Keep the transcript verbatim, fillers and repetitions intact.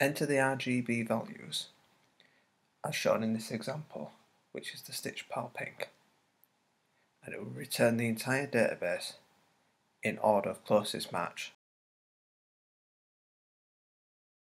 Enter the R G B values as shown in this example, which is the Stitch PAL pink, and it will return the entire database in order of closest match